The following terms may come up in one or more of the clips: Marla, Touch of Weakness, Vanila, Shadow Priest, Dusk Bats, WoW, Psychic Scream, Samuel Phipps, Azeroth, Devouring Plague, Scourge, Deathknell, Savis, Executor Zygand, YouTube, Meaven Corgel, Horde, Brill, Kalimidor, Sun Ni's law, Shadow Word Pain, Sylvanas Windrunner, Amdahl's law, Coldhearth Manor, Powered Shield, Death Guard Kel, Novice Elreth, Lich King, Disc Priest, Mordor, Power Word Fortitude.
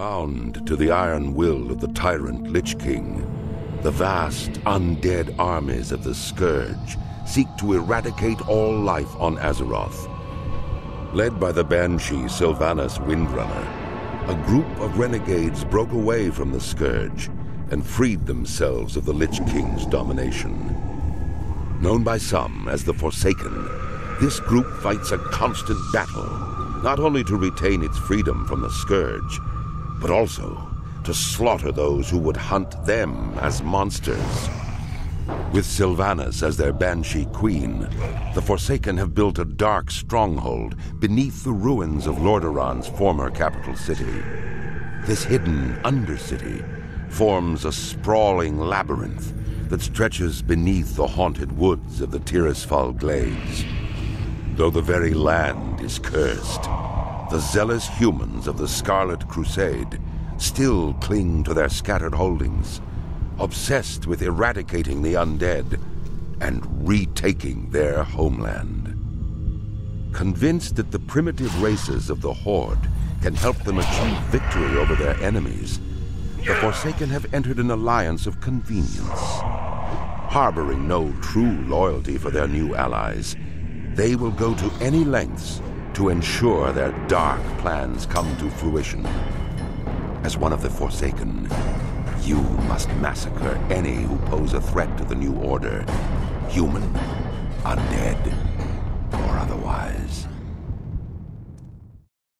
Bound to the iron will of the tyrant Lich King, the vast undead armies of the Scourge seek to eradicate all life on Azeroth. Led by the banshee Sylvanas Windrunner, a group of renegades broke away from the Scourge and freed themselves of the Lich King's domination. Known by some as the Forsaken, this group fights a constant battle, not only to retain its freedom from the Scourge, but also to slaughter those who would hunt them as monsters. With Sylvanas as their banshee queen, the Forsaken have built a dark stronghold beneath the ruins of Lordaeron's former capital city. This hidden undercity forms a sprawling labyrinth that stretches beneath the haunted woods of the Tirisfal Glades. Though the very land is cursed, the zealous humans of the Scarlet Crusade still cling to their scattered holdings, obsessed with eradicating the undead and retaking their homeland. Convinced that the primitive races of the Horde can help them achieve victory over their enemies, the Forsaken have entered an alliance of convenience. Harboring no true loyalty for their new allies, they will go to any lengths to ensure their dark plans come to fruition. As one of the Forsaken, you must massacre any who pose a threat to the new order, human, undead, or otherwise.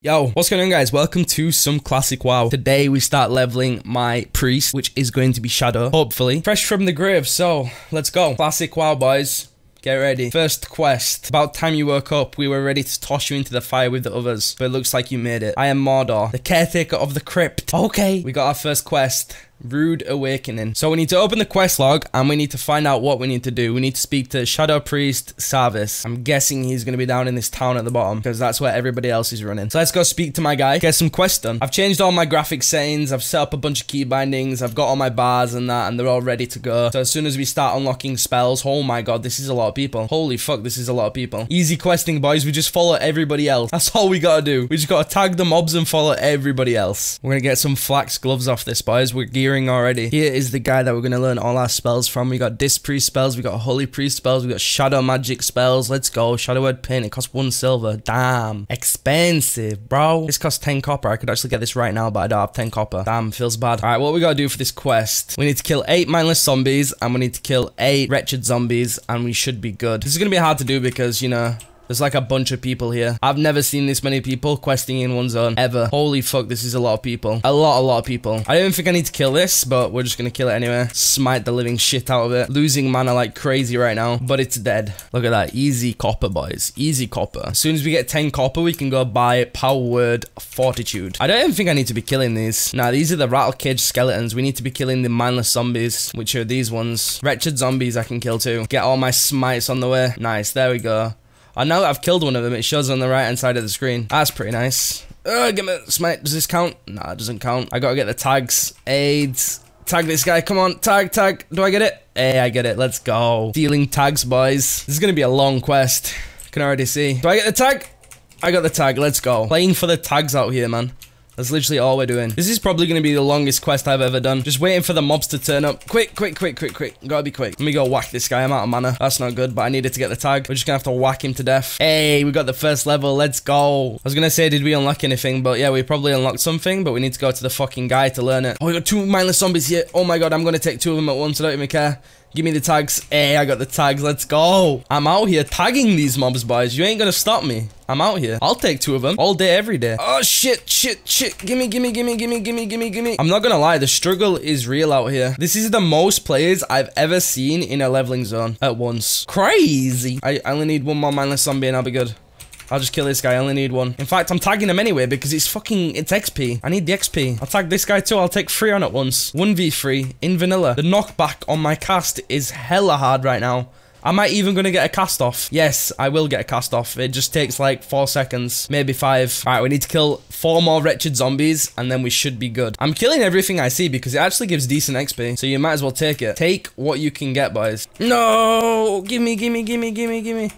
Yo, what's going on guys? Welcome to some classic WoW. Today we start leveling my priest, which is going to be Shadow, hopefully. Fresh from the grave, so let's go. Classic WoW boys. Get ready. First quest. About time you woke up, we were ready to toss you into the fire with the others, but it looks like you made it. I am Mordor, the caretaker of the crypt. Okay. We got our first quest. Rude Awakening. So we need to open the quest log and we need to find out what we need to do. We need to speak to Shadow Priest Savis. I'm guessing he's going to be down in this town at the bottom because that's where everybody else is running. So let's go speak to my guy, get some quests done. I've changed all my graphic settings, I've set up a bunch of key bindings, I've got all my bars and that, and they're all ready to go. So as soon as we start unlocking spells, oh my god, this is a lot of people. Holy fuck, this is a lot of people. Easy questing boys, we just follow everybody else. That's all we gotta do. We just gotta tag the mobs and follow everybody else. We're gonna get some flax gloves off this boys, we're gearing already. Here is the guy that we're going to learn all our spells from. We got Disc Priest spells, we got Holy Priest spells, we got Shadow Magic spells. Let's go. Shadow Word Pain, it costs 1 silver. Damn. Expensive, bro. This costs 10 copper. I could actually get this right now, but I don't have 10 copper. Damn, feels bad. Alright, what we got to do for this quest? We need to kill 8 mindless zombies, and we need to kill 8 wretched zombies, and we should be good. This is going to be hard to do because, you know, there's like a bunch of people here. I've never seen this many people questing in one zone, ever. Holy fuck, this is a lot of people. A lot of people. I don't even think I need to kill this, but we're just gonna kill it anyway. Smite the living shit out of it. Losing mana like crazy right now, but it's dead. Look at that. Easy copper, boys. Easy copper. As soon as we get 10 copper, we can go buy Power Word Fortitude. I don't even think I need to be killing these. Nah, these are the rattle cage skeletons. We need to be killing the mindless zombies, which are these ones. Wretched zombies I can kill too. Get all my smites on the way. Nice, there we go. And now that I've killed one of them, it shows on the right-hand side of the screen. That's pretty nice. Give me a smite. Does this count? Nah, it doesn't count. I gotta get the tags. Aids. Tag this guy. Come on. Tag, tag. Do I get it? Hey, I get it. Let's go. Dealing tags, boys. This is gonna be a long quest. Can already see. Do I get the tag? I got the tag. Let's go. Playing for the tags out here, man. That's literally all we're doing. This is probably going to be the longest quest I've ever done. Just waiting for the mobs to turn up. Quick, quick, quick, quick, quick. Gotta be quick. Let me go whack this guy. I'm out of mana. That's not good, but I needed to get the tag. We're just going to have to whack him to death. Hey, we got the first level. Let's go. I was going to say, did we unlock anything? But yeah, we probably unlocked something, but we need to go to the fucking guy to learn it. Oh, we got 2 mindless zombies here. Oh my god, I'm going to take 2 of them at once. I don't even care. Give me the tags. Hey, I got the tags. Let's go. I'm out here tagging these mobs, boys. You ain't gonna stop me. I'm out here. I'll take 2 of them all day, every day. Oh, shit, shit, shit. Gimme, gimme, gimme, gimme, gimme, gimme, gimme. I'm not gonna lie. The struggle is real out here. This is the most players I've ever seen in a leveling zone at once. Crazy. I only need 1 more mindless zombie and I'll be good. I'll just kill this guy. I only need 1. In fact, I'm tagging him anyway because it's fucking, it's XP. I need the XP. I'll tag this guy too. I'll take 3 on at once. 1v3 in vanilla. The knockback on my cast is hella hard right now. Am I even going to get a cast off? Yes, I will get a cast off. It just takes like 4 seconds, maybe 5. All right, we need to kill 4 more wretched zombies and then we should be good. I'm killing everything I see because it actually gives decent XP. So you might as well take it. Take what you can get, boys. No, gimme, gimme, gimme, gimme, gimme.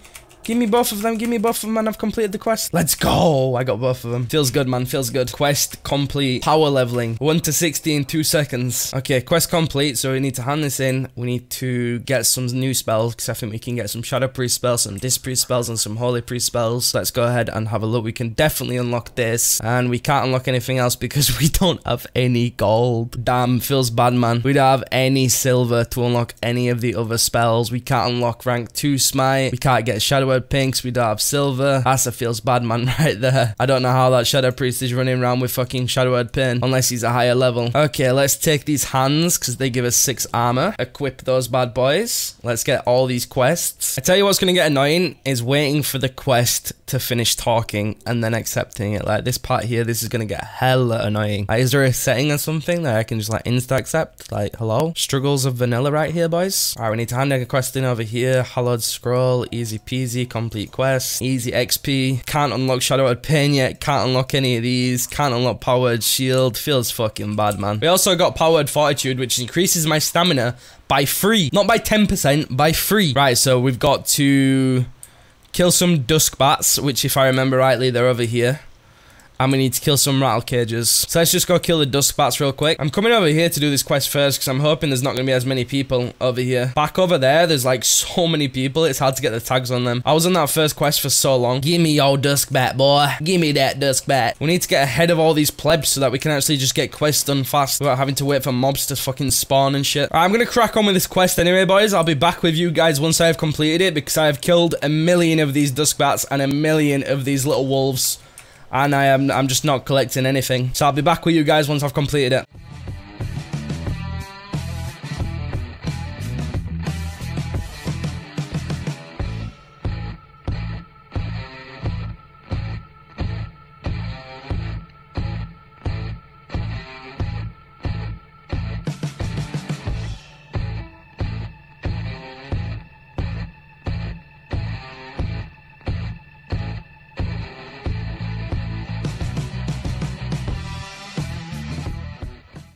Give me both of them. Give me both of them, man. I've completed the quest. Let's go. I got both of them. Feels good, man. Feels good. Quest complete. Power leveling. 1 to 60 in 2 seconds. Okay, quest complete. So we need to hand this in. We need to get some new spells, because I think we can get some Shadow Priest spells, some Disc Priest spells, and some Holy Priest spells. Let's go ahead and have a look. We can definitely unlock this. And we can't unlock anything else because we don't have any gold. Damn, feels bad, man. We don't have any silver to unlock any of the other spells. We can't unlock rank 2 smite. We can't get Shadow Word Pinks. We don't have silver. Asa feels bad, man, right there. I don't know how that Shadow Priest is running around with fucking Shadow Word Pain, unless he's a higher level. Okay, let's take these hands, because they give us 6 armor. Equip those bad boys. Let's get all these quests. I tell you what's going to get annoying, is waiting for the quest to finish talking, and then accepting it. Like, this part here, this is going to get hella annoying. Like, is there a setting or something that I can just, like, insta-accept? Like, hello? Struggles of Vanilla right here, boys. Alright, we need to hand a quest in over here. Hallowed Scroll, easy peasy, complete quest. Easy XP. Can't unlock Shadow Word Pain yet. Can't unlock any of these. Can't unlock Powered Shield. Feels fucking bad, man. We also got Powered Fortitude, which increases my stamina by 3. Not by 10%, by 3. Right, so we've got to kill some Dusk Bats, which, if I remember rightly, they're over here. And we need to kill some rattle cages. So let's just go kill the Dusk Bats real quick. I'm coming over here to do this quest first, because I'm hoping there's not going to be as many people over here. Back over there, there's like so many people, it's hard to get the tags on them. I was on that first quest for so long. Give me your Dusk Bat, boy. Give me that Dusk Bat. We need to get ahead of all these plebs so that we can actually just get quests done fast without having to wait for mobs to fucking spawn and shit. Right, I'm going to crack on with this quest anyway, boys. I'll be back with you guys once I have completed it, because I have killed a million of these Dusk Bats and a million of these little wolves. And I'm just not collecting anything. So I'll be back with you guys once I've completed it.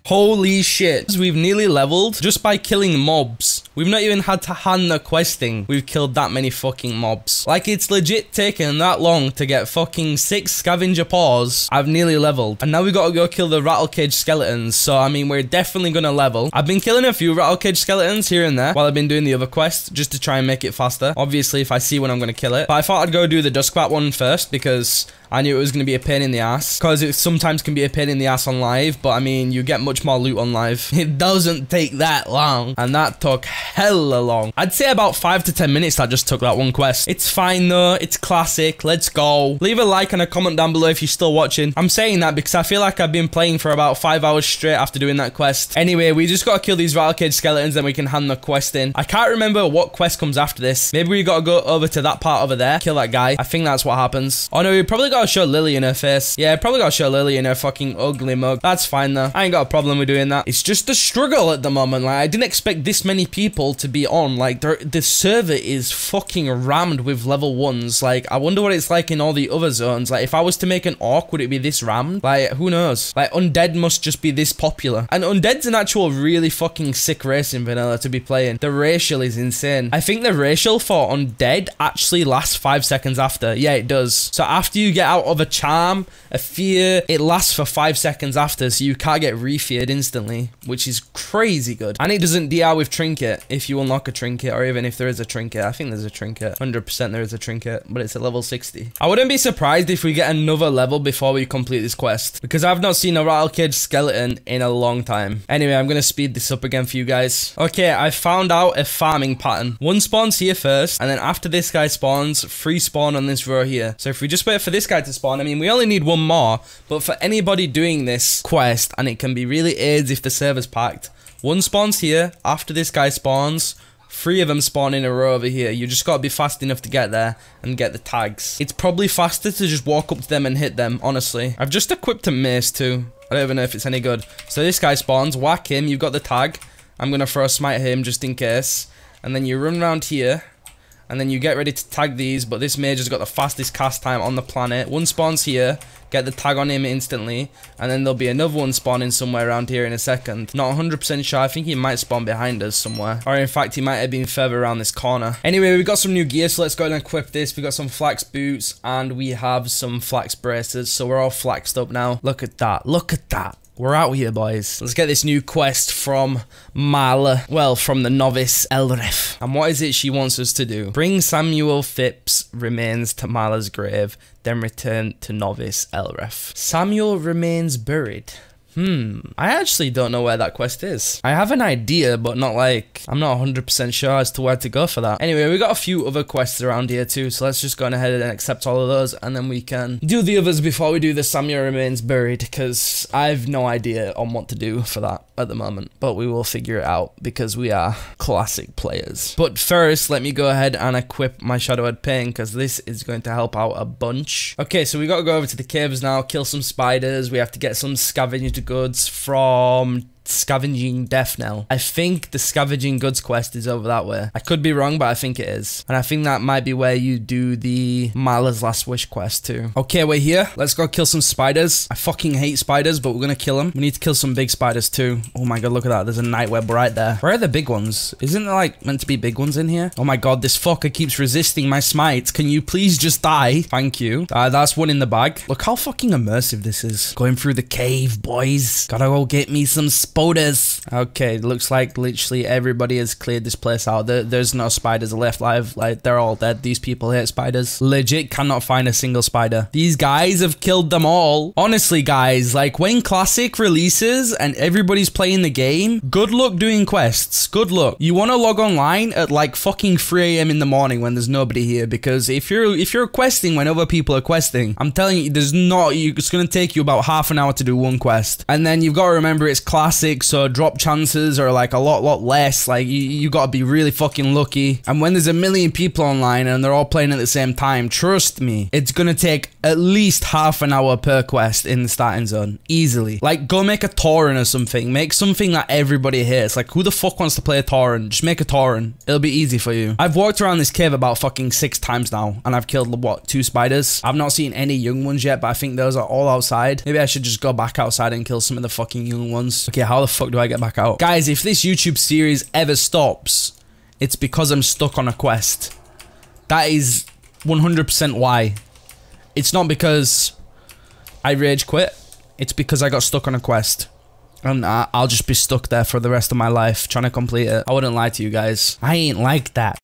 Holy shit. We've nearly leveled just by killing mobs. We've not even had to hand the questing. We've killed that many fucking mobs. Like, it's legit taken that long to get fucking 6 scavenger paws. I've nearly leveled. And now we've got to go kill the rattle cage skeletons. So, I mean, we're definitely going to level. I've been killing a few rattle cage skeletons here and there while I've been doing the other quest, just to try and make it faster. Obviously, if I see one, I'm going to kill it. But I thought I'd go do the Duskbat one first, because I knew it was going to be a pain in the ass. Because it sometimes can be a pain in the ass on live. But, I mean, you get much more loot on live. It doesn't take that long. And that took hella long. I'd say about 5 to 10 minutes that just took that one quest. It's fine though. It's classic. Let's go. Leave a like and a comment down below if you're still watching. I'm saying that because I feel like I've been playing for about 5 hours straight after doing that quest. Anyway, we just got to kill these rattle cage skeletons, then we can hand the quest in. I can't remember what quest comes after this. Maybe we got to go over to that part over there, kill that guy. I think that's what happens. Oh no, we probably got to show Lily in her face. Yeah, probably got to show Lily in her fucking ugly mug. That's fine though. I ain't got a problem with doing that. It's just a struggle at the moment. Like, I didn't expect this many people to be on. Like, the server is fucking rammed with level 1s. Like, I wonder what it's like in all the other zones. Like, if I was to make an orc, would it be this rammed? Like, who knows? Like, undead must just be this popular. And undead's an actual really fucking sick race in vanilla to be playing. The racial is insane. I think the racial for undead actually lasts 5 seconds after. Yeah, it does. So after you get out of a charm, a fear, it lasts for 5 seconds after, so you can't get re-feared instantly, which is crazy good. And it doesn't DR with trinket, if you unlock a trinket, or even if there is a trinket. I think there's a trinket. 100% there is a trinket, but it's at level 60. I wouldn't be surprised if we get another level before we complete this quest, because I've not seen a rattle cage skeleton in a long time. Anyway, I'm going to speed this up again for you guys. Okay, I found out a farming pattern. One spawns here first, and then after this guy spawns, 3 spawn on this row here. So if we just wait for this guy to spawn, I mean, we only need 1 more, but for anybody doing this quest, and it can be really aids if the server's packed, 1 spawns here, after this guy spawns, 3 of them spawn in a row over here. You just gotta be fast enough to get there and get the tags. It's probably faster to just walk up to them and hit them, honestly. I've just equipped a mace too. I don't even know if it's any good. So this guy spawns, whack him, you've got the tag. I'm gonna throw a smite at him just in case. And then you run around here, and then you get ready to tag these, but this mage has got the fastest cast time on the planet. 1 spawns here, get the tag on him instantly, and then there'll be another one spawning somewhere around here in a second. Not 100% sure, I think he might spawn behind us somewhere, or in fact he might have been further around this corner. Anyway, we got some new gear, so let's go ahead and equip this. We got some flax boots and we have some flax braces, so we're all flaxed up now. Look at that, look at that. We're out here, boys. Let's get this new quest from Marla. Well, from the Novice Elreth. And what is it she wants us to do? Bring Samuel Phipps' remains to Marla's grave, then return to Novice Elreth. Samuel remains buried. I actually don't know where that quest is. I have an idea, but not like, I'm not 100% sure as to where to go for that. Anyway, we got a few other quests around here too, so let's just go ahead and accept all of those, and then we can do the others before we do the Samuel Remains Buried, because I've no idea on what to do for that at the moment, but we will figure it out, because we are classic players. But first, let me go ahead and equip my Shadow Word Pain, because this is going to help out a bunch. Okay, so we got to go over to the caves now, kill some spiders, we have to get some scavengers to goods from scavenging Deathknell. I think the scavenging goods quest is over that way. I could be wrong, but I think it is. And I think that might be where you do the Marla's Last Wish quest too. Okay, we're here. Let's go kill some spiders. I fucking hate spiders, but we're gonna kill them. We need to kill some big spiders too. Oh my god, look at that. There's a night web right there. Where are the big ones? Isn't there like meant to be big ones in here? Oh my god, this fucker keeps resisting my smites. Can you please just die? Thank you. That's one in the bag. Look how fucking immersive this is. Going through the cave, boys. Gotta go get me some spiders. Okay, looks like literally everybody has cleared this place out. There's no spiders left alive. Like, they're all dead. These people hate spiders. Legit cannot find a single spider. These guys have killed them all. Honestly, guys, like, when Classic releases and everybody's playing the game, good luck doing quests. Good luck. You want to log online at, like, fucking 3 a.m. in the morning when there's nobody here, because if you're questing when other people are questing, I'm telling you, it's going to take you about half an hour to do one quest. And then you've got to remember it's Classic, so drop chances are like a lot less. Like you gotta be really fucking lucky. And when there's a million people online and they're all playing at the same time, trust me, it's gonna take at least half an hour per quest in the starting zone, easily. Like, go make a torrent or something. Make something that everybody hates. Like, who the fuck wants to play a torrent? Just make a torrent. It'll be easy for you. I've walked around this cave about fucking 6 times now, and I've killed, what, 2 spiders? I've not seen any young ones yet, but I think those are all outside. Maybe I should just go back outside and kill some of the fucking young ones. Okay, how the fuck do I get back out? Guys, if this YouTube series ever stops, it's because I'm stuck on a quest. That is 100% why. It's not because I rage quit. It's because I got stuck on a quest. And I'll just be stuck there for the rest of my life trying to complete it. I wouldn't lie to you guys. I ain't like that.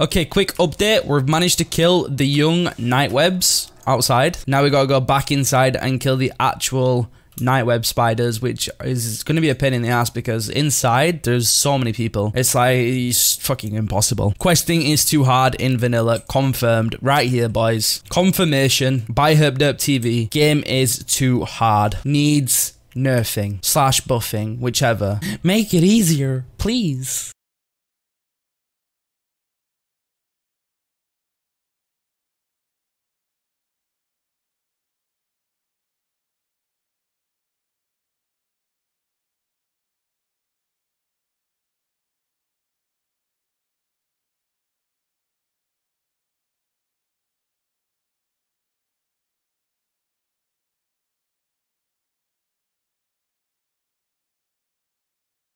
Okay, quick update. We've managed to kill the young night webs outside. Now we gotta go back inside and kill the actual night web spiders, which is gonna be a pain in the ass because inside there's so many people. It's like, it's fucking impossible. Questing is too hard in vanilla. Confirmed right here, boys. Confirmation by HurpDurpTV. Game is too hard. Needs nerfing / buffing, whichever. Make it easier, please.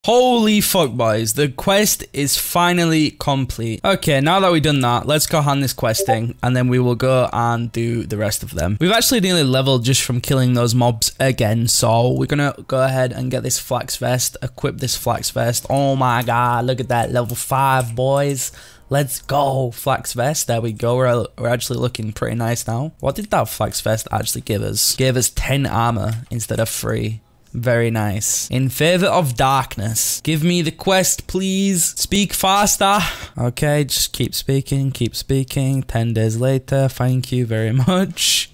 Holy fuck, boys, the quest is finally complete. Okay, now that we've done that, let's go hand this quest thing, and then we will go and do the rest of them. We've actually nearly leveled just from killing those mobs again, so we're gonna go ahead and get this flax vest, equip this flax vest. Oh my god, look at that, level 5, boys. Let's go. Flax vest. There we go. We're actually looking pretty nice now. What did that flax vest actually give us? Gave us 10 armor instead of 3. Very nice. In favor of darkness. Give me the quest, please. Speak faster. Okay, just keep speaking, keep speaking. 10 days later, thank you very much.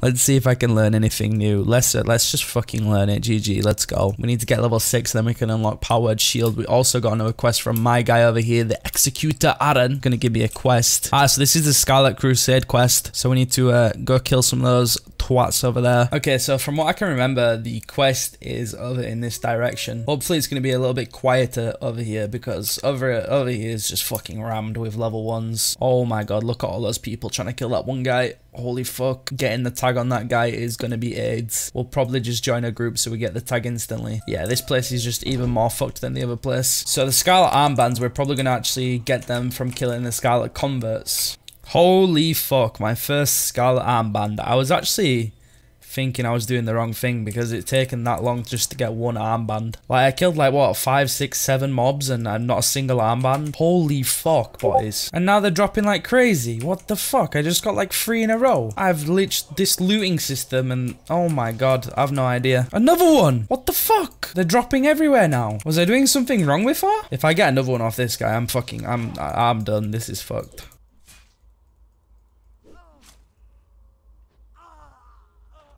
Let's see if I can learn anything new. Let's just fucking learn it. GG, let's go. We need to get level 6, then we can unlock Powered Shield. We also got another quest from my guy over here, the Executor Arren. Gonna give me a quest. Ah, so this is the Scarlet Crusade quest. So we need to go kill some of those twats over there. Okay, so from what I can remember, the quest is over in this direction. Hopefully it's going to be a little bit quieter over here, because over here is just fucking rammed with level 1s. Oh my god, look at all those people trying to kill that one guy. Holy fuck. Getting the tag on that guy is going to be AIDS. We'll probably just join a group so we get the tag instantly. Yeah, this place is just even more fucked than the other place. So the Scarlet Armbands, we're probably going to actually get them from killing the Scarlet Converts. Holy fuck, my first Scarlet Armband. I was actually thinking I was doing the wrong thing because it's taken that long just to get one armband. Like, I killed like, what, 5, 6, 7 mobs and I'm not a single armband. Holy fuck, boys. And now they're dropping like crazy. What the fuck? I just got like 3 in a row. I've glitched this looting system and oh my god, I've no idea. Another one! What the fuck? They're dropping everywhere now. Was I doing something wrong before? If I get another one off this guy, I'm done. This is fucked.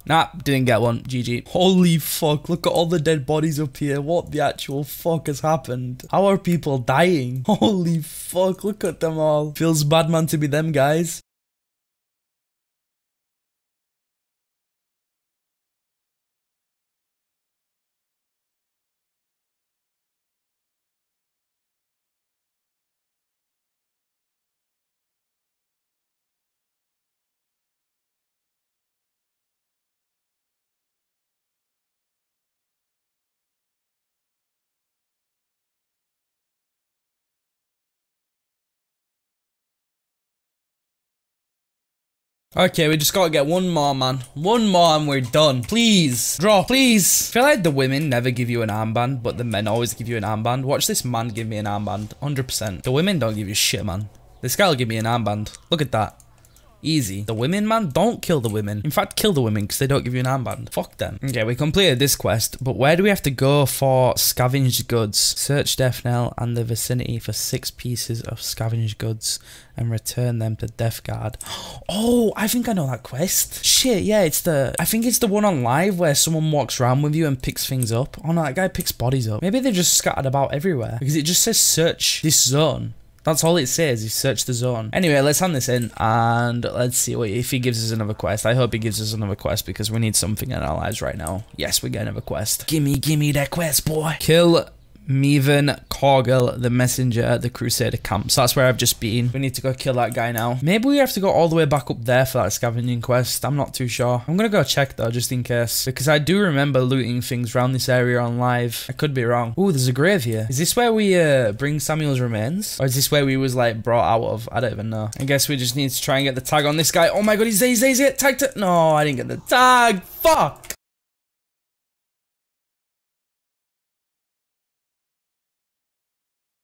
Nah, didn't get one. GG. Holy fuck, look at all the dead bodies up here. What the actual fuck has happened? How are people dying? Holy fuck, look at them all. Feels bad, man, to be them guys. Okay, we just gotta get one more, man. One more and we're done. Please. Draw, please. I feel like the women never give you an armband, but the men always give you an armband. Watch this man give me an armband. 100%. The women don't give you shit, man. This guy will give me an armband. Look at that. Easy. The women, man, don't kill the women. In fact, kill the women because they don't give you an armband. Fuck them. Okay, we completed this quest, but where do we have to go for scavenged goods? Search Deathknell and the vicinity for 6 pieces of scavenged goods and return them to Death Guard. Oh, I think I know that quest. Shit, yeah, it's the... I think it's the one on live where someone walks around with you and picks things up. Oh no, that guy picks bodies up. Maybe they're just scattered about everywhere because it just says search this zone. That's all it says, is search the zone. Anyway, let's hand this in and let's see if he gives us another quest. I hope he gives us another quest because we need something in our lives right now. Yes, we get another quest. Gimme that quest, boy. Kill Meaven Corgel, the messenger at the Crusader camp. So that's where I've just been. We need to go kill that guy now. Maybe we have to go all the way back up there for that scavenging quest. I'm not too sure. I'm gonna go check though, just in case. Because I do remember looting things around this area on live. I could be wrong. Ooh, there's a grave here. Is this where we bring Samuel's remains? Or is this where we was like brought out of? I don't even know. I guess we just need to try and get the tag on this guy. Oh my god, he's there. Tagged it. No, I didn't get the tag. Fuck.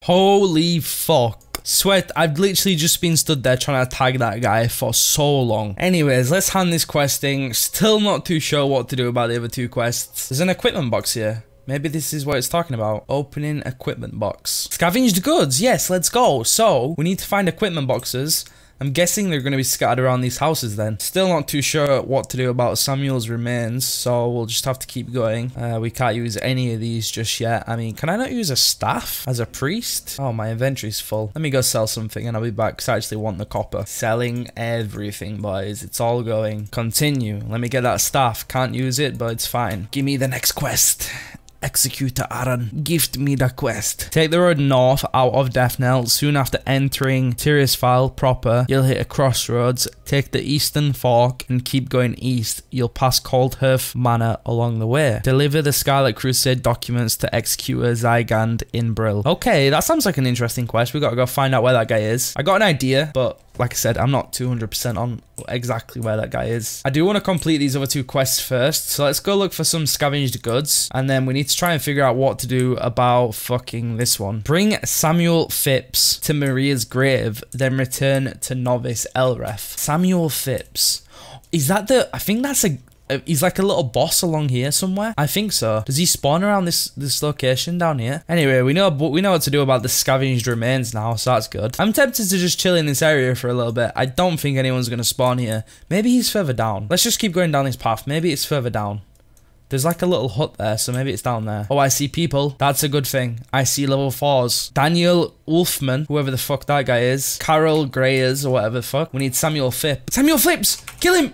Holy fuck. Sweat, I've literally just been stood there trying to tag that guy for so long. Anyways, let's hand this quest thing. Still not too sure what to do about the other 2 quests. There's an equipment box here. Maybe this is what it's talking about. Opening equipment box. Scavenged goods, yes, let's go. So, we need to find equipment boxes. I'm guessing they're going to be scattered around these houses then. Still not too sure what to do about Samuel's remains, so we'll just have to keep going. We can't use any of these just yet. I mean, can I not use a staff as a priest? Oh, my inventory's full. Let me go sell something and I'll be back because I actually want the copper. Selling everything, boys. It's all going. Continue. Let me get that staff. Can't use it, but it's fine. Give me the next quest. Executor Arren, gift me the quest. Take the road north out of Deathknell. Soon after entering Tirisfal proper, you'll hit a crossroads. Take the eastern fork and keep going east. You'll pass Coldhearth Manor along the way. Deliver the Scarlet Crusade documents to Executor Zygand in Brill. Okay, that sounds like an interesting quest. We gotta go find out where that guy is. I got an idea, but like I said, I'm not 200% on exactly where that guy is. I do want to complete these other 2 quests first, so let's go look for some scavenged goods, and then we need to try and figure out what to do about fucking this one. Bring Samuel Phipps to Maria's grave, then return to Novice Elreth. Samuel Phipps. Is that the... I think that's a... He's like a little boss along here somewhere. I think so. Does he spawn around this location down here? Anyway, we know what to do about the scavenged remains now, so that's good. I'm tempted to just chill in this area for a little bit. I don't think anyone's gonna spawn here. Maybe he's further down. Let's just keep going down this path. Maybe it's further down. There's like a little hut there, so maybe it's down there. Oh, I see people. That's a good thing. I see level 4s. Daniel Wolfman, whoever the fuck that guy is. Carol Grayers, or whatever the fuck. We need Samuel Phipps. Samuel Phipps! Kill him!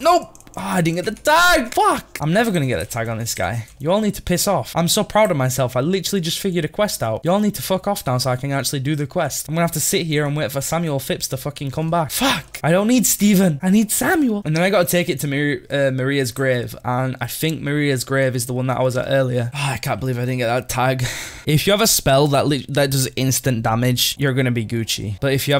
Nope! Oh, I didn't get the tag! Fuck! I'm never gonna get a tag on this guy. You all need to piss off. I'm so proud of myself. I literally just figured a quest out. You all need to fuck off now so I can actually do the quest. I'm gonna have to sit here and wait for Samuel Phipps to fucking come back. Fuck! I don't need Steven. I need Samuel. And then I gotta take it to Maria's grave. And I think Maria's grave is the one that I was at earlier. Oh, I can't believe I didn't get that tag. If you have a spell that does instant damage, you're gonna be Gucci. But if you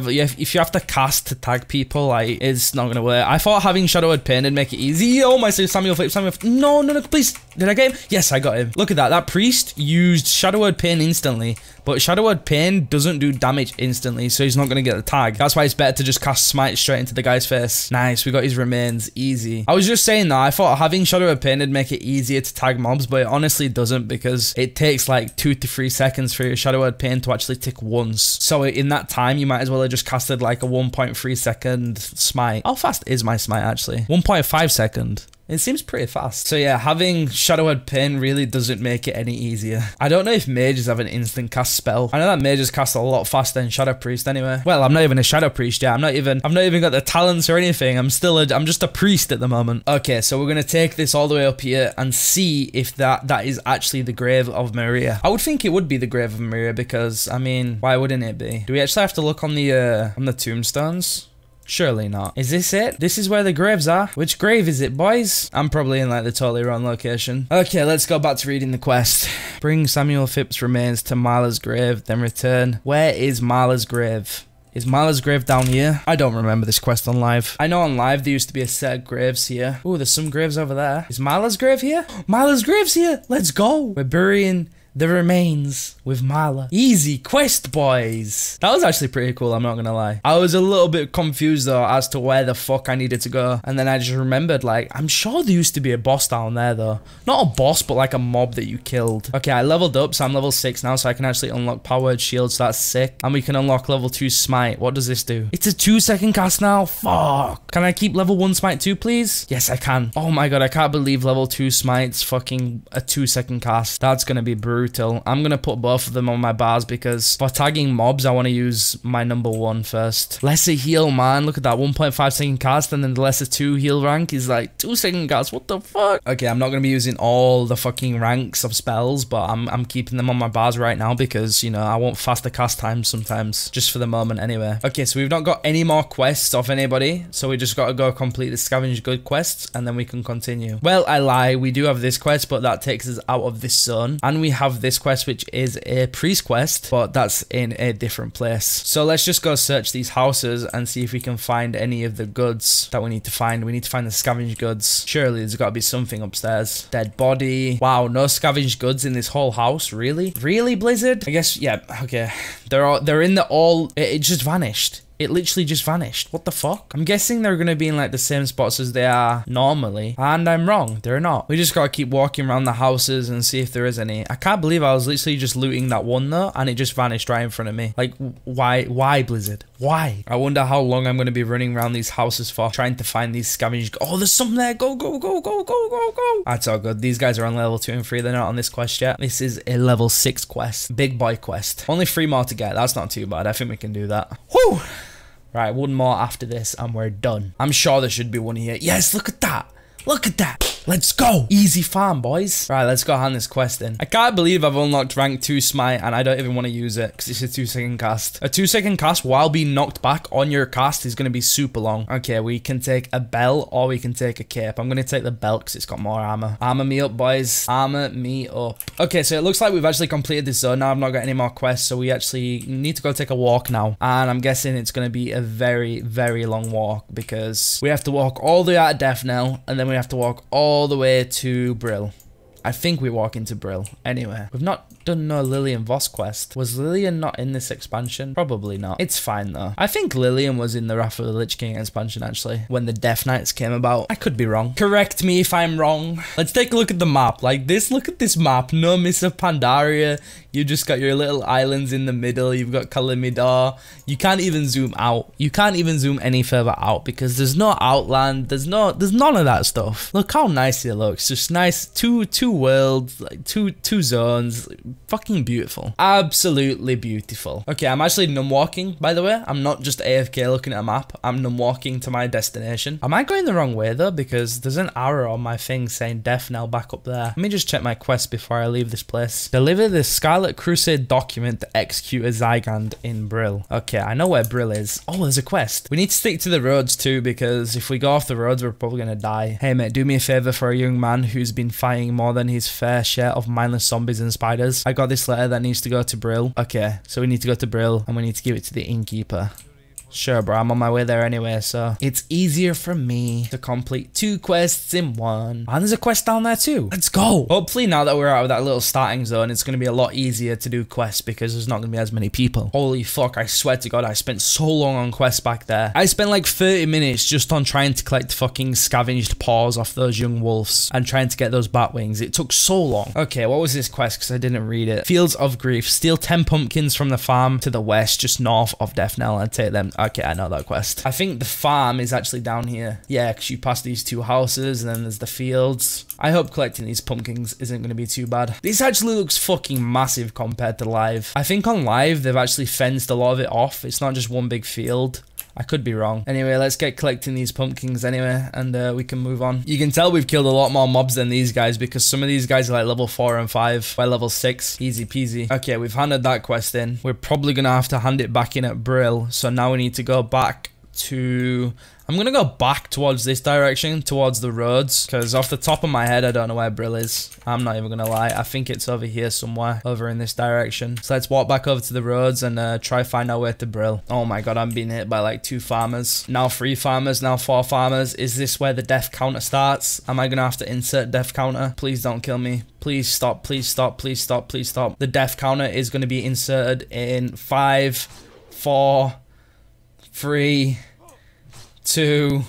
have to cast to tag people, like, it's not gonna work. I thought having Shadow Word Pain would make it easy. Oh my, Samuel Phipps, Samuel Phipps. No, no, no, please. Did I get him? Yes, I got him. Look at that. That priest used Shadow Word Pain instantly, but Shadow Word Pain doesn't do damage instantly, so he's not going to get the tag. That's why it's better to just cast Smite straight into the guy's face. Nice, we got his remains. Easy. I was just saying that. I thought having Shadow Word Pain would make it easier to tag mobs, but it honestly doesn't, because it takes like 2 to 3 seconds for your Shadow Word Pain to actually tick once. So in that time, you might as well have just casted like a 1.3 second Smite. How fast is my Smite actually? 1.5 second. It seems pretty fast. So yeah, having Shadow Word Pain really doesn't make it any easier. I don't know if mages have an instant cast spell. I know that mages cast a lot faster than Shadow Priest anyway. Well, I'm not even a Shadow Priest yet. I've not even got the talents or anything. I'm just a priest at the moment. Okay, so we're gonna take this all the way up here and see if that is actually the grave of Maria. I would think it would be the grave of Maria, because I mean, why wouldn't it be? Do we actually have to look on the tombstones? Surely not. Is this it? This is where the graves are. Which grave is it, boys? I'm probably in like the totally wrong location. Okay, let's go back to reading the quest. Bring Samuel Phipps' remains to Marla's grave, then return. Where is Marla's grave? Is Marla's grave down here? I don't remember this quest on live. I know on live there used to be a set of graves here. Ooh, there's some graves over there. Is Marla's grave here? Marla's grave's here! Let's go! We're burying the remains with Marla. Easy quest, boys. That was actually pretty cool, I'm not gonna lie. I was a little bit confused though as to where the fuck I needed to go. And then I just remembered, like, I'm sure there used to be a boss down there though. Not a boss, but like a mob that you killed. Okay, I leveled up, so I'm level 6 now, so I can actually unlock Powered Shield, so that's sick. And we can unlock level 2 Smite. What does this do? It's a 2-second cast now, fuck. Can I keep level 1 Smite too, please? Yes, I can. Oh my god, I can't believe level 2 Smite's fucking a 2-second cast. That's gonna be brutal. I'm gonna put both of them on my bars, because for tagging mobs I want to use my number 1 first. Lesser heal, man. Look at that, 1.5 second cast, and then the lesser 2 heal rank is like 2 second cast. What the fuck? Okay, I'm not gonna be using all the fucking ranks of spells, but I'm keeping them on my bars right now, because you know I want faster cast times sometimes, just for the moment anyway. Okay, so we've not got any more quests off anybody, so we just gotta go complete the Scavenge Good quests, and then we can continue. Well, I lie. We do have this quest, but that takes us out of this zone, and we have this quest, which is a priest quest, but that's in a different place. So let's just go search these houses and see if we can find any of the goods that we need to find. We need to find the scavenged goods. Surely there's got to be something upstairs. Dead body. Wow, no scavenged goods in this whole house. Really? Really, Blizzard? I guess, yeah, okay. They're in the all... It just vanished. It literally just vanished. What the fuck? I'm guessing they're gonna be in like the same spots as they are normally, and I'm wrong. They're not. We just gotta keep walking around the houses and see if there is any. I can't believe I was literally just looting that one though, and it just vanished right in front of me. Like, why, Blizzard? Why? I wonder how long I'm gonna be running around these houses for, trying to find these scavenged. Oh, there's some there. Go, go, go, go, go, go, go. That's all good. These guys are on level 2 and 3. They're not on this quest yet. This is a level 6 quest. Big boy quest. Only 3 more to get. That's not too bad. I think we can do that. Whoo! Right, 1 more after this and we're done. I'm sure there should be one here. Yes, look at that. Look at that. Let's go. Easy farm, boys. Right, let's go hand this quest in. I can't believe I've unlocked rank 2 Smite and I don't even want to use it, because it's a 2-second cast. A 2-second cast while being knocked back on your cast is going to be super long. Okay, we can take a bell or we can take a cape. I'm going to take the belt because it's got more armor. Armor me up, boys. Armor me up. Okay, so it looks like we've actually completed this zone. Now I've not got any more quests, so we actually need to go take a walk now. And I'm guessing it's going to be a very, very long walk, because we have to walk all the way out of Deathknell, and then we have to walk all the way to Brill. I think we walk into Brill. Anyway, we've not done no Lillian Voss quest. Was Lillian not in this expansion? Probably not. It's fine though. I think Lillian was in the Wrath of the Lich King expansion actually, when the Death Knights came about. I could be wrong. Correct me if I'm wrong. Let's take a look at the map. Like this, look at this map. No Mists of Pandaria. You just got your little islands in the middle. You've got Kalimidor. You can't even zoom out. You can't even zoom any further out because there's no Outland. There's none of that stuff. Look how nice it looks. Just nice. Two worlds, like two zones. Like, fucking beautiful. Absolutely beautiful. Okay, I'm actually numb walking, by the way. I'm not just AFK looking at a map. I'm numb walking to my destination. Am I going the wrong way though? Because there's an arrow on my thing saying Deathknell back up there. Let me just check my quest before I leave this place. Deliver the Scarlet Crusade document to Executor Zygand in Brill. Okay, I know where Brill is. Oh, there's a quest. We need to stick to the roads too, because if we go off the roads, we're probably gonna die. Hey mate, do me a favor for a young man who's been fighting more than his fair share of mindless zombies and spiders. I got this letter that needs to go to Brill. Okay, so we need to go to Brill and we need to give it to the innkeeper. Sure, bro, I'm on my way there anyway, so it's easier for me to complete two quests in one. And there's a quest down there too. Let's go. Hopefully now that we're out of that little starting zone, it's going to be a lot easier to do quests because there's not going to be as many people. Holy fuck, I swear to God, I spent so long on quests back there. I spent like 30 minutes just on trying to collect fucking scavenged paws off those young wolves and trying to get those bat wings. It took so long. Okay, what was this quest? Because I didn't read it. Fields of Grief. Steal 10 pumpkins from the farm to the west, just north of Deathknell, and take them. Okay, I know that quest. I think the farm is actually down here. Yeah, because you pass these two houses and then there's the fields. I hope collecting these pumpkins isn't going to be too bad. This actually looks fucking massive compared to live. I think on live, they've actually fenced a lot of it off. It's not just one big field. I could be wrong. Anyway, let's get collecting these pumpkins anyway, and we can move on. You can tell we've killed a lot more mobs than these guys, because some of these guys are like level 4 and 5 by level 6. Easy peasy. Okay, we've handed that quest in. We're probably going to have to hand it back in at Brill, so now we need to go back to... I'm going to go back towards this direction, towards the roads, because off the top of my head, I don't know where Brill is. I'm not even going to lie. I think it's over here somewhere, over in this direction. So let's walk back over to the roads and try find our way to Brill. Oh my God, I'm being hit by like 2 farmers. Now 3 farmers, now 4 farmers. Is this where the death counter starts? Am I going to have to insert death counter? Please don't kill me. Please stop, please stop, please stop, please stop. The death counter is going to be inserted in 5, 4, 3, 2,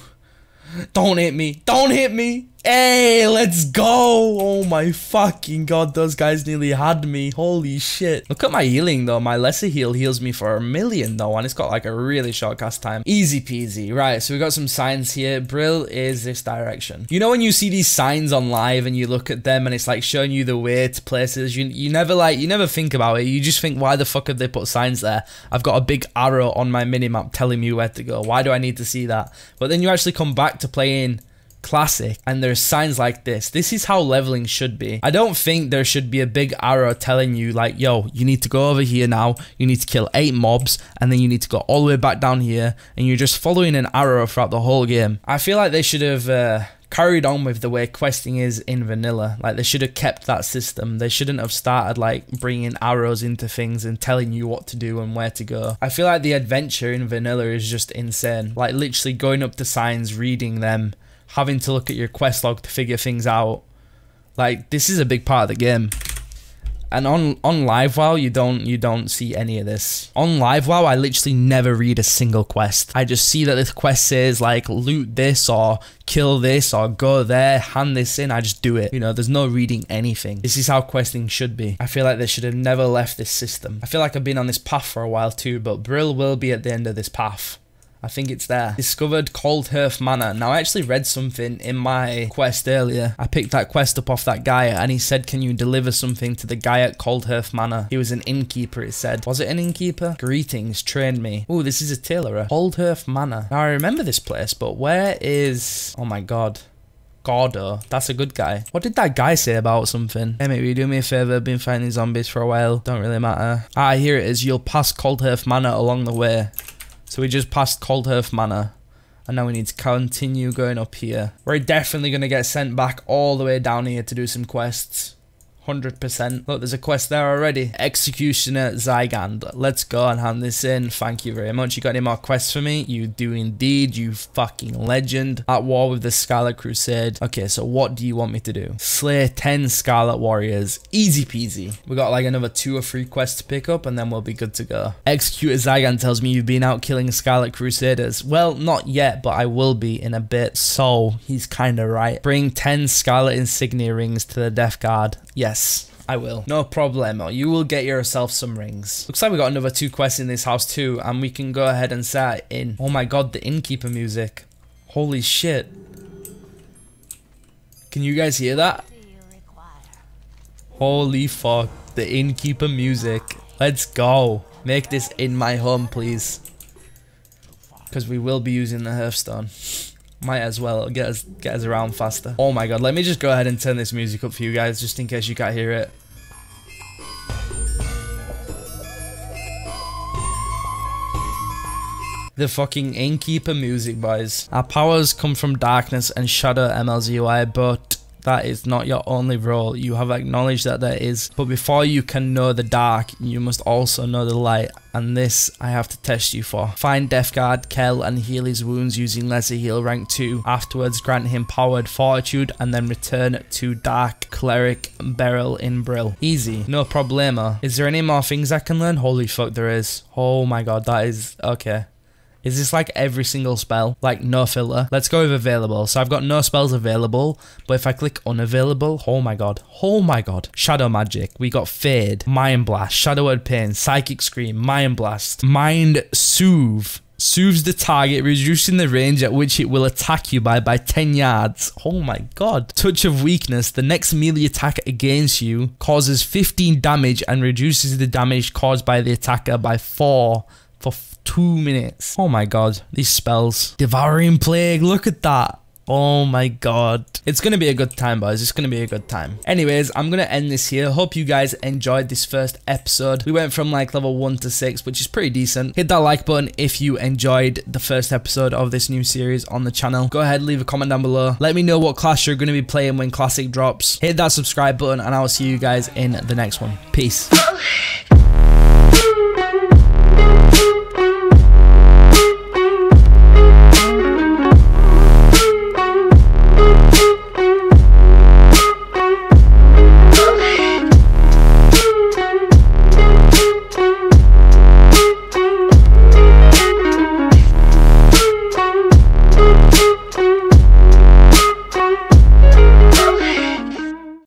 don't hit me, don't hit me. Hey, let's go. Oh my fucking God, those guys nearly had me. Holy shit. Look at my healing though. My lesser heal heals me for 1,000,000 though, and it's got like a really short cast time. Easy peasy. Right, so we got some signs here. Brill is this direction. You know when you see these signs on live and you look at them and it's like showing you the way to places, you never think about it. You just think, why the fuck have they put signs there? I've got a big arrow on my minimap telling me where to go. Why do I need to see that? But then you actually come back to playing Classic and there's signs like this. This is how leveling should be. I don't think there should be a big arrow telling you like, yo, you need to go over here now, you need to kill 8 mobs, and then you need to go all the way back down here, and you're just following an arrow throughout the whole game. I feel like they should have carried on with the way questing is in vanilla. Like they should have kept that system. They shouldn't have started like bringing arrows into things and telling you what to do and where to go. I feel like the adventure in vanilla is just insane. Like literally going up to signs, reading them, having to look at your quest log to figure things out. Like this is a big part of the game. And on LiveWow, you don't see any of this. On LiveWow, I literally never read a single quest. I just see that this quest says like loot this or kill this or go there, hand this in. I just do it. You know, there's no reading anything. This is how questing should be. I feel like they should have never left this system. I feel like I've been on this path for a while too, but Brill will be at the end of this path. I think it's there. Discovered Coldhearth Manor. Now I actually read something in my quest earlier. I picked that quest up off that guy and he said, can you deliver something to the guy at Coldhearth Manor? He was an innkeeper, it said. Was it an innkeeper? Greetings, train me. Ooh, this is a tailorer. Coldhearth Manor. Now I remember this place, but where is... Oh my God. Gordo. That's a good guy. What did that guy say about something? Hey mate, will you do me a favor? Been fighting zombies for a while. Don't really matter. Ah, here it is. You'll pass Coldhearth Manor along the way. So we just passed Coldhearth Manor, and now we need to continue going up here. We're definitely going to get sent back all the way down here to do some quests. 100%. Look, there's a quest there already. Executioner Zygand. Let's go and hand this in. Thank you very much. You got any more quests for me? You do indeed, you fucking legend. At war with the Scarlet Crusade. Okay, so what do you want me to do? Slay 10 Scarlet Warriors. Easy peasy. We got like another 2 or 3 quests to pick up and then we'll be good to go. Executor Zygand tells me you've been out killing Scarlet Crusaders. Well, not yet, but I will be in a bit. So, he's kind of right. Bring 10 Scarlet Insignia rings to the Death Guard. Yes. I will. No problemo. You will get yourself some rings. Looks like we got another 2 quests in this house too, and we can go ahead and set it in. Oh my god, the innkeeper music. Holy shit. Can you guys hear that? Holy fuck. The innkeeper music. Let's go. Make this in my home, please. Because we will be using the hearthstone. Might as well get us around faster. Oh my god, let me just go ahead and turn this music up for you guys just in case you can't hear it. The fucking innkeeper music, boys. Our powers come from darkness and shadow MLZY, but that is not your only role. You have acknowledged that there is, but before you can know the dark, you must also know the light, and this I have to test you for. Find Death Guard Kel and heal his wounds using Lesser Heal rank 2. Afterwards, grant him Powered Fortitude and then return to Dark Cleric Beryl in Brill. Easy, no problemo. Is there any more things I can learn? Holy fuck, there is. Oh my god, that is okay. Is this like every single spell? Like no filler? Let's go with available. So I've got no spells available, but if I click unavailable, oh my god, oh my god. Shadow magic, we got fade, mind blast, shadow word pain, psychic scream, mind blast, mind soothe. Soothes the target, reducing the range at which it will attack you by 10 yards. Oh my god. Touch of weakness. The next melee attack against you causes 15 damage and reduces the damage caused by the attacker by 4 for 2 minutes. Oh my god, these spells. Devouring plague, look at that. Oh my god. It's gonna be a good time, boys. It's gonna be a good time. Anyways, I'm gonna end this here. Hope you guys enjoyed this first episode. We went from like level 1 to 6, which is pretty decent. Hit that like button if you enjoyed the first episode of this new series on the channel. Go ahead, leave a comment down below. Let me know what class you're gonna be playing when Classic drops. Hit that subscribe button and I'll see you guys in the next one. Peace.